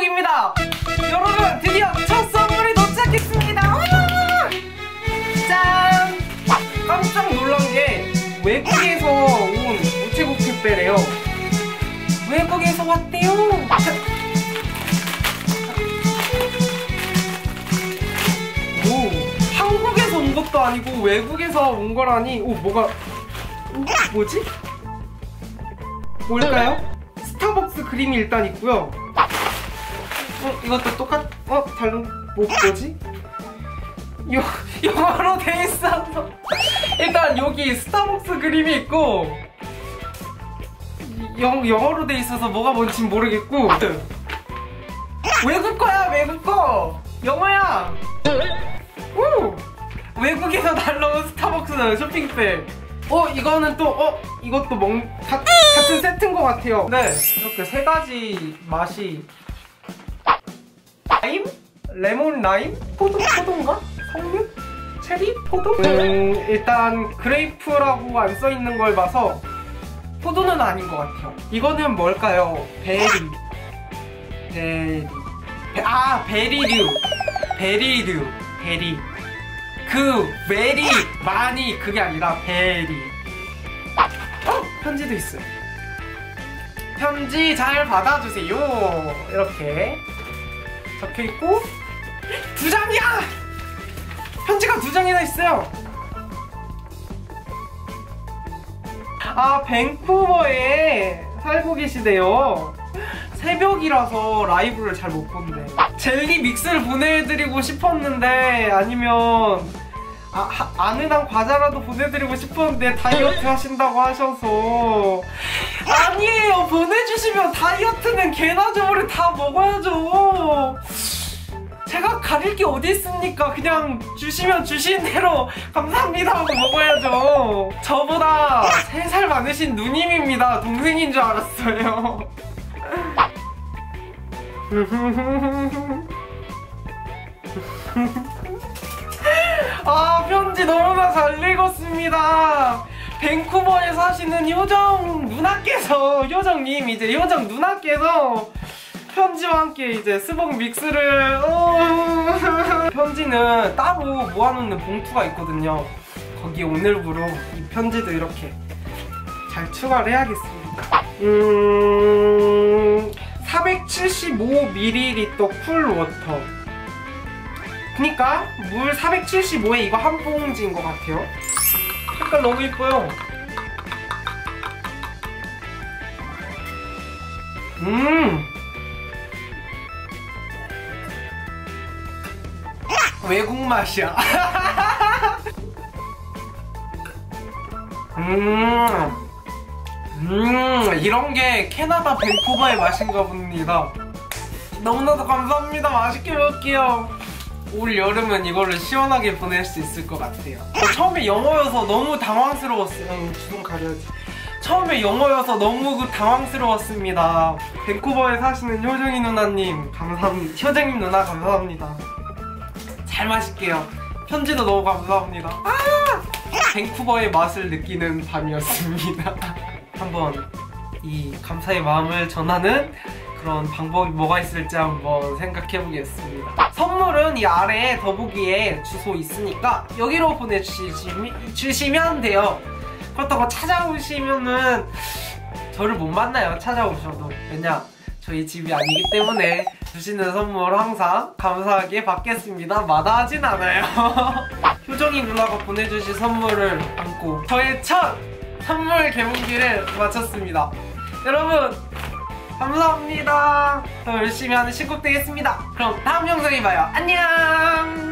신쿡입니다. 여러분 드디어 첫 선물이 도착했습니다. 짠! 깜짝 놀란 게 외국에서 온 우체국 택배래요. 외국에서 왔대요. 오, 한국에서 온 것도 아니고 외국에서 온 거라니. 오, 뭐가 뭐지? 뭘까요? 스타벅스 그림이 일단 있고요. 이것도 똑같... 다른... 뭐지? 영어로 돼 있어서 일단 여기 스타벅스 그림이 있고 영어로 돼 있어서 뭐가 뭔지 모르겠고. 외국 거야, 외국 거! 영어야! 오! 외국에서 날라온 스타벅스 쇼핑백. 이거는 또 이것도 같은 세트인 것 같아요. 네, 이렇게 세 가지 맛이 라임? 레몬 라임? 포도인가? 석류? 체리? 포도? 일단 그레이프라고 안 써있는 걸 봐서 포도는 아닌 것 같아요. 이거는 뭘까요? 베리류. 그 베리 많이 그게 아니라 베리. 편지도 있어요. 편지 잘 받아주세요 이렇게 적혀있고. 2장이야! 편지가 2장이나 있어요. 아, 밴쿠버에 살고 계시대요. 새벽이라서 라이브를 잘 못 본대. 젤리 믹스를 보내드리고 싶었는데, 아니면 아느랑 과자라도 보내드리고 싶었는데 다이어트 하신다고 하셔서. 아니에요, 보내주시면 다이어트는 개나 저물에 다 먹어야죠. 제가 가릴 게 어디 있습니까? 그냥 주시면 주신 대로 감사합니다 하고 먹어야죠. 저보다 3살 많으신 누님입니다. 동생인 줄 알았어요. 아, 편지 너무나 잘 읽었습니다. 밴쿠버에 사시는 효정 누나께서, 효정님, 이제 효정 누나께서 편지와 함께 이제 스벅 믹스를 편지는 따로 모아놓는 봉투가 있거든요. 거기 오늘부로 이 편지도 이렇게 잘 추가를 해야겠습니다. 475ml 쿨워터. 그니까 물 475에 이거 한 봉지인 것 같아요. 색깔 너무 예뻐요. 외국 맛이야. 이런 게 캐나다 밴쿠버의 맛인가 봅니다. 너무나도 감사합니다. 맛있게 먹을게요. 올 여름은 이거를 시원하게 보낼 수 있을 것 같아요. 처음에 영어여서 너무 당황스러웠어요. 주둥 가려야지. 처음에 영어여서 너무 당황스러웠습니다. 밴쿠버에 사시는 효정이 누나님 감사합니다. 효정님 누나 감사합니다. 잘 마실게요. 편지도 너무 감사합니다. 밴쿠버의 맛을 느끼는 밤이었습니다. 한번 이 감사의 마음을 전하는 그런 방법이 뭐가 있을지 한번 생각해보겠습니다. 선물은 이 아래 더보기에 주소 있으니까 여기로 보내주시면 돼요. 그렇다고 찾아오시면은 저를 못 만나요. 찾아오셔도. 왜냐, 저희 집이 아니기 때문에 주시는 선물 항상 감사하게 받겠습니다. 마다하진 않아요. 효정이 누나가 보내주신 선물을 안고 저의 첫 선물 개봉기를 마쳤습니다. 여러분 감사합니다. 더 열심히 하는 신쿡 되겠습니다. 그럼 다음 영상에 봐요. 안녕.